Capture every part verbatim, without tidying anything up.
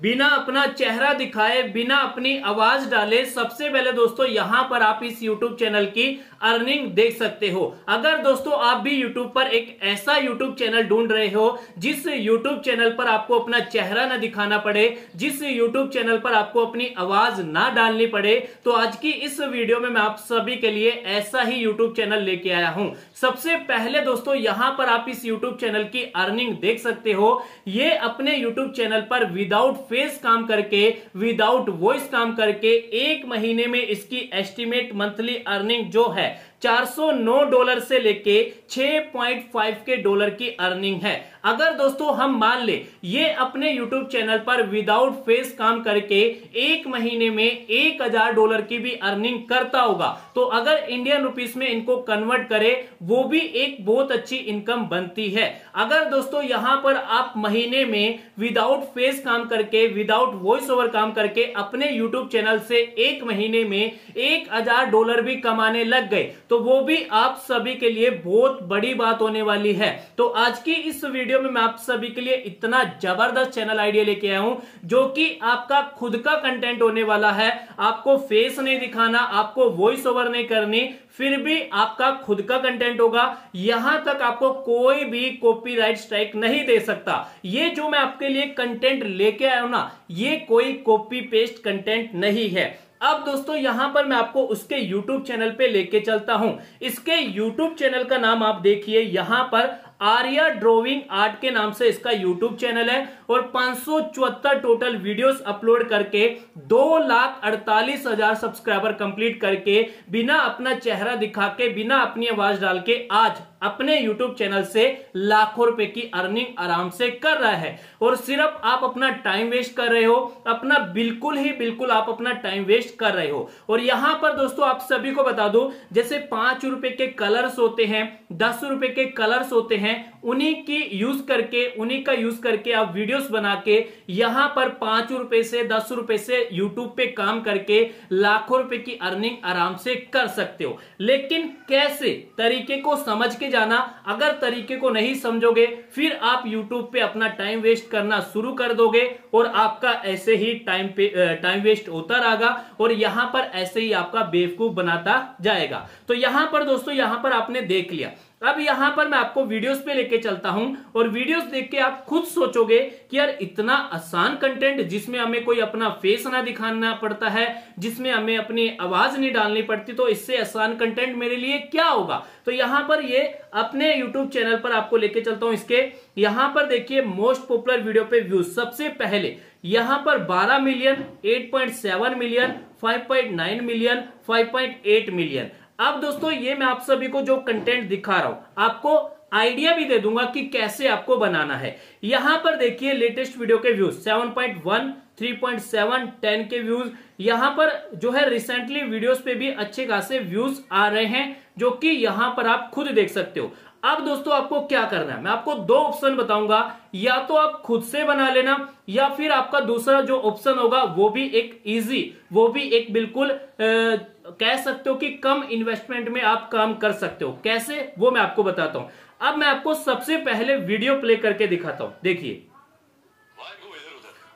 बिना अपना चेहरा दिखाए, बिना अपनी आवाज डाले सबसे पहले दोस्तों यहां पर आप इस YouTube चैनल की अर्निंग देख सकते हो। अगर दोस्तों आप भी YouTube पर एक ऐसा YouTube चैनल ढूंढ रहे हो जिस YouTube चैनल पर आपको अपना चेहरा ना दिखाना पड़े, जिस YouTube चैनल पर आपको अपनी आवाज ना डालनी पड़े, तो आज की इस वीडियो में मैं आप सभी के लिए ऐसा ही YouTube चैनल लेके आया हूं। सबसे पहले दोस्तों यहां पर आप इस YouTube चैनल की अर्निंग देख सकते हो। ये अपने YouTube चैनल पर विदाउट फेस काम करके, विदाउट वॉइस काम करके एक महीने में इसकी एस्टिमेट मंथली अर्निंग जो है चार सौ नौ डॉलर से लेके छह पॉइंट पाँच के डॉलर की अर्निंग है। अगर दोस्तों हम मान ले ये अपने YouTube चैनल पर विदाउट फेस काम करके एक महीने में एक हजार डॉलर की भी अर्निंग करता होगा, तो अगर इंडियन रुपीस में इनको कन्वर्ट करे वो भी एक बहुत अच्छी इनकम बनती है। अगर दोस्तों यहां पर आप महीने में विदाउट फेस काम करके, विदाउट वॉइस ओवर काम करके अपने YouTube चैनल से एक महीने में एक हजार डॉलर भी कमाने लग गए तो वो भी आप सभी के लिए बहुत बड़ी बात होने वाली है। तो आज की इस वीडियो में मैं आप सभी के लिए इतना जबरदस्त चैनल आइडिया लेके आया हूं जो कि आपका खुद का कंटेंट होने वाला है। आपको फेस नहीं दिखाना, आपको वॉइस ओवर नहीं करनी, फिर भी आपका खुद का कंटेंट होगा। यहां तक आपको कोई भी कॉपीराइट स्ट्राइक नहीं दे सकता। ये जो मैं आपके लिए कंटेंट लेके आया हूं ना, ये कोई कॉपी पेस्ट कंटेंट नहीं है। अब दोस्तों यहां पर मैं आपको उसके YouTube चैनल पे लेके चलता हूं। इसके YouTube चैनल का नाम आप देखिए, यहां पर आर्या ड्रॉइंग आर्ट के नाम से इसका YouTube चैनल है और पाँच सौ चौहत्तर टोटल वीडियोस अपलोड करके दो लाख अड़तालीस हजार सब्सक्राइबर कंप्लीट करके बिना अपना चेहरा दिखा के, बिना अपनी आवाज डाल के आज अपने YouTube चैनल से लाखों रुपए की अर्निंग आराम से कर रहा है। और सिर्फ आप अपना टाइम वेस्ट कर रहे हो, अपना बिल्कुल ही बिल्कुल आप अपना टाइम वेस्ट कर रहे हो। और यहां पर दोस्तों आप सभी को बता दूं, जैसे पांच रुपए के कलर्स होते हैं, दस रुपए के कलर्स होते हैं, उन्हीं की यूज करके, उन्हीं का यूज करके आप वीडियोस बना के यहां पर पांच रुपए से दस रुपए से यूट्यूब पे काम करके लाखों रुपए की अर्निंग आराम से कर सकते हो। लेकिन कैसे, तरीके को समझ के जाना। अगर तरीके को नहीं समझोगे फिर आप YouTube पे अपना टाइम वेस्ट करना शुरू कर दोगे और आपका ऐसे ही टाइम पे टाइम वेस्ट होता रहेगा और यहां पर ऐसे ही आपका बेवकूफ बनाता जाएगा। तो यहां पर दोस्तों यहां पर आपने देख लिया। अब यहां पर मैं आपको वीडियोस पे लेके चलता हूं और वीडियोस देख के आप खुद सोचोगे कि यार इतना आसान कंटेंट जिसमें हमें कोई अपना फेस ना दिखाना पड़ता है, जिसमें हमें अपनी आवाज नहीं डालनी पड़ती, तो इससे आसान कंटेंट मेरे लिए क्या होगा। तो यहां पर ये अपने YouTube चैनल पर आपको लेके चलता हूं। इसके यहां पर देखिए मोस्ट पॉपुलर वीडियो पे व्यूज सबसे पहले यहां पर बारह मिलियन, आठ पॉइंट सात मिलियन, पाँच पॉइंट नौ मिलियन, पाँच पॉइंट आठ मिलियन। अब दोस्तों ये मैं आप सभी को जो कंटेंट दिखा रहा हूं आपको आइडिया भी दे दूंगा कि कैसे आपको बनाना है। यहां पर देखिए लेटेस्ट वीडियो के व्यूज सात पॉइंट एक, तीन पॉइंट सात, दस के व्यूज। यहां पर जो है रिसेंटली वीडियोस पे भी अच्छे खासे व्यूज आ रहे हैं जो कि यहां पर आप खुद देख सकते हो। अब दोस्तों आपको क्या करना है, मैं आपको दो ऑप्शन बताऊंगा, या तो आप खुद से बना लेना या फिर आपका दूसरा जो ऑप्शन होगा वो भी एक इजी, वो भी एक बिल्कुल आ, कह सकते हो कि कम इन्वेस्टमेंट में आप काम कर सकते हो। कैसे, वो मैं आपको बताता हूं। अब मैं आपको सबसे पहले वीडियो प्ले करके दिखाता हूं, देखिए।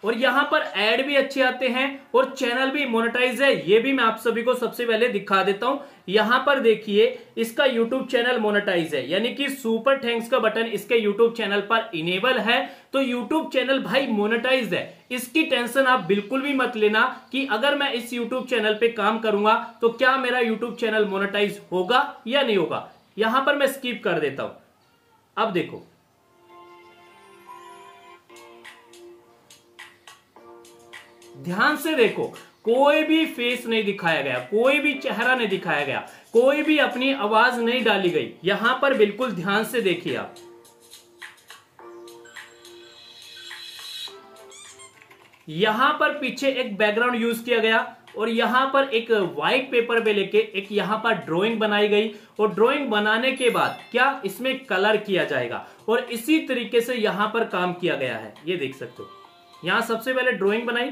और यहां पर एड भी अच्छे आते हैं और चैनल भी मोनेटाइज है, ये भी मैं आप सभी को सबसे पहले दिखा देता हूं। यहां पर देखिए इसका YouTube चैनल मोनेटाइज है, यानी कि सुपर थैंक्स का बटन इसके YouTube चैनल पर इनेबल है। तो YouTube चैनल भाई मोनेटाइज है, इसकी टेंशन आप बिल्कुल भी मत लेना कि अगर मैं इस YouTube चैनल पे काम करूंगा तो क्या मेरा YouTube चैनल मोनेटाइज होगा या नहीं होगा। यहां पर मैं स्किप कर देता हूं। अब देखो ध्यान से, देखो कोई भी फेस नहीं दिखाया गया, कोई भी चेहरा नहीं दिखाया गया, कोई भी अपनी आवाज नहीं डाली गई। यहां पर बिल्कुल ध्यान से देखिए आप। यहां पर पीछे एक बैकग्राउंड यूज किया गया और यहां पर एक व्हाइट पेपर पे लेके एक यहां पर ड्राइंग बनाई गई और ड्राइंग बनाने के बाद क्या इसमें कलर किया जाएगा और इसी तरीके से यहां पर काम किया गया है। ये देख सकते हो, यहां सबसे पहले ड्राइंग बनाई,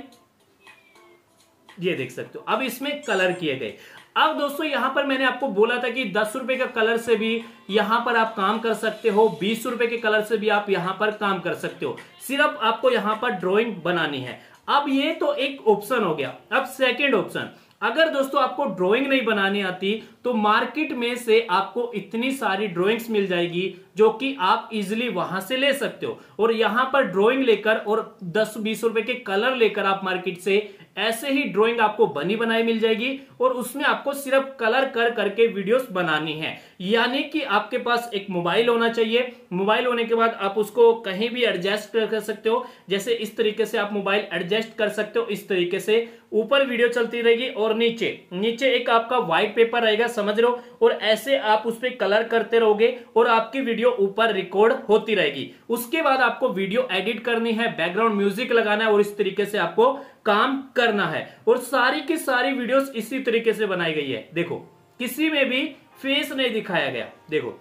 ये देख सकते हो, अब इसमें कलर किए गए। अब दोस्तों यहां पर मैंने आपको बोला था कि दस रुपए का कलर से भी यहां पर आप काम कर सकते हो, बीस रुपए के कलर से भी आप यहां पर काम कर सकते हो, सिर्फ आपको यहां पर ड्राइंग बनानी है। अब ये तो एक ऑप्शन हो गया। अब सेकंड ऑप्शन, अगर दोस्तों आपको ड्राइंग नहीं बनानी आती तो मार्केट में से आपको इतनी सारी ड्राइंग्स मिल जाएगी जो कि आप इजीली वहां से ले सकते हो, और यहां पर ड्राइंग लेकर और दस बीस रुपए के कलर लेकर आप मार्केट से ऐसे ही ड्राइंग आपको बनी बनाई मिल जाएगी, और उसमें आपको सिर्फ कलर कर करके वीडियोस बनानी है। यानी कि आपके पास एक मोबाइल होना चाहिए, मोबाइल होने के बाद आप उसको कहीं भी एडजस्ट कर सकते हो, जैसे इस तरीके से आप मोबाइल एडजस्ट कर सकते हो, इस तरीके से ऊपर वीडियो चलती रहेगी और नीचे नीचे एक आपका व्हाइट पेपर रहेगा, समझ रहे हो, और ऐसे आप उस पर कलर करते रहोगे और आपकी वीडियो ऊपर रिकॉर्ड होती रहेगी। उसके बाद आपको वीडियो एडिट करनी है, बैकग्राउंड म्यूजिक लगाना है और इस तरीके से आपको काम करना है। और सारी की सारी वीडियोस इसी तरीके से बनाई गई है। देखो किसी में भी फेस नहीं दिखाया गया। देखो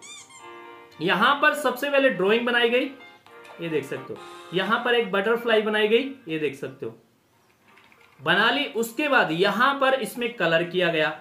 यहां पर सबसे पहले ड्राइंग बनाई गई, ये देख सकते हो, यहां पर एक बटरफ्लाई बनाई गई, ये देख सकते हो, बना ली। उसके बाद यहां पर इसमें कलर किया गया,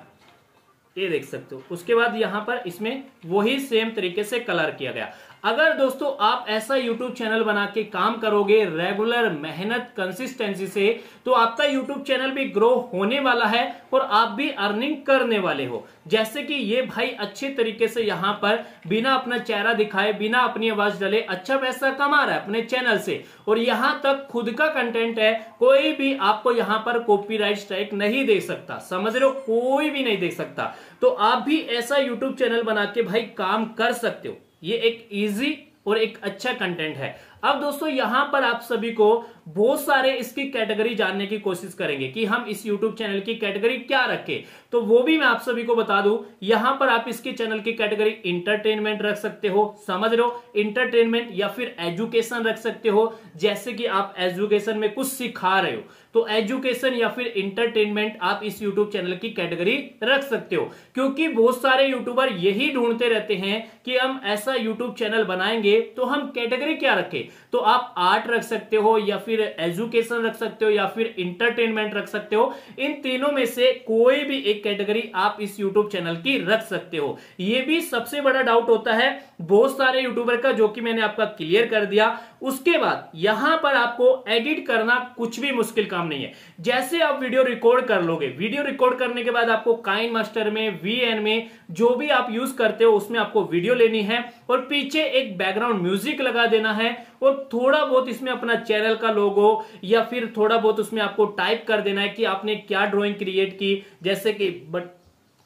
ये देख सकते हो, उसके बाद यहां पर इसमें वही सेम तरीके से कलर किया गया। अगर दोस्तों आप ऐसा YouTube चैनल बना के काम करोगे रेगुलर मेहनत कंसिस्टेंसी से, तो आपका YouTube चैनल भी ग्रो होने वाला है और आप भी अर्निंग करने वाले हो। जैसे कि ये भाई अच्छे तरीके से यहाँ पर बिना अपना चेहरा दिखाए, बिना अपनी आवाज डाले अच्छा पैसा कमा रहा है अपने चैनल से, और यहां तक खुद का कंटेंट है, कोई भी आपको यहाँ पर कॉपीराइट स्ट्राइक नहीं दे सकता, समझ रहे हो, कोई भी नहीं दे सकता। तो आप भी ऐसा YouTube चैनल बना के भाई काम कर सकते हो। ये एक इजी और एक अच्छा कंटेंट है। अब दोस्तों यहां पर आप सभी को बहुत सारे इसकी कैटेगरी जानने की कोशिश करेंगे कि हम इस YouTube चैनल की कैटेगरी क्या रखें, तो वो भी मैं आप सभी को बता दूं। यहां पर आप इसके चैनल की कैटेगरी इंटरटेनमेंट रख सकते हो, समझ रहे हो, इंटरटेनमेंट, या फिर एजुकेशन रख सकते हो, जैसे कि आप एजुकेशन में कुछ सिखा रहे हो तो एजुकेशन या फिर इंटरटेनमेंट आप इस YouTube चैनल की कैटेगरी रख सकते हो, क्योंकि बहुत सारे यूट्यूबर यही ढूंढते रहते हैं कि हम ऐसा यूट्यूब चैनल बनाएंगे तो हम कैटेगरी क्या रखें। तो आप आर्ट रख सकते हो, या फिर एजुकेशन रख सकते हो, या फिर इंटरटेनमेंट रख सकते हो। इन तीनों में से कोई भी एक कैटेगरी आप इस YouTube चैनल की रख सकते हो। ये भी सबसे बड़ा डाउट होता है बहुत सारे यूट्यूबर का, जो कि मैंने आपका क्लियर कर दिया। उसके बाद यहां पर आपको एडिट करना कुछ भी मुश्किल काम नहीं है। जैसे आप वीडियो रिकॉर्ड कर लोगे, वीडियो रिकॉर्ड करने के बाद आपको काइन मास्टर में, वीएन में, जो भी आप यूज करते हो उसमें आपको वीडियो लेनी है और पीछे एक बैकग्राउंड म्यूजिक लगा देना है, और थोड़ा बहुत इसमें अपना चैनल का लोगो या फिर थोड़ा बहुत उसमें आपको टाइप कर देना है कि आपने क्या ड्राइंग क्रिएट की। जैसे कि बट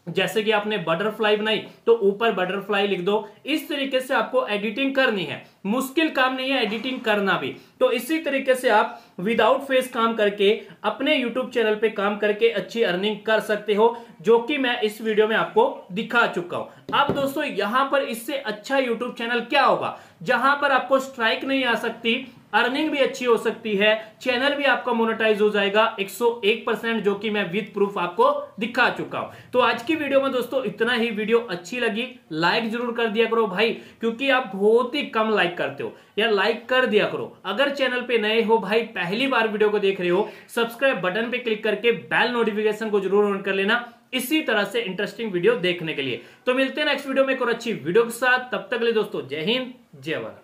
जैसे कि आपने बटरफ्लाई बनाई तो ऊपर बटरफ्लाई लिख दो। इस तरीके से आपको एडिटिंग करनी है, मुश्किल काम नहीं है एडिटिंग करना भी। तो इसी तरीके से आप विदाउट फेस काम करके अपने यूट्यूब चैनल पे काम करके अच्छी अर्निंग कर सकते हो, जो कि मैं इस वीडियो में आपको दिखा चुका हूं। अब दोस्तों यहां पर इससे अच्छा यूट्यूब चैनल क्या होगा, जहां पर आपको स्ट्राइक नहीं आ सकती, अर्निंग भी अच्छी हो सकती है, चैनल भी आपका मोनेटाइज हो जाएगा एक सौ एक परसेंट, जो कि मैं विद प्रूफ आपको दिखा चुका हूं। तो आज की वीडियो में दोस्तों इतना ही। वीडियो अच्छी लगी लाइक जरूर कर दिया करो भाई, क्योंकि आप बहुत ही कम लाइक करते हो, या लाइक कर दिया करो। अगर चैनल पे नए हो भाई, पहली बार वीडियो को देख रहे हो, सब्सक्राइब बटन पे क्लिक करके बेल नोटिफिकेशन को जरूर ऑन कर लेना, इसी तरह से इंटरेस्टिंग वीडियो देखने के लिए। तो मिलते हैं नेक्स्ट वीडियो में एक और अच्छी वीडियो के साथ। तब तक के लिए दोस्तों जय हिंद, जय भारत।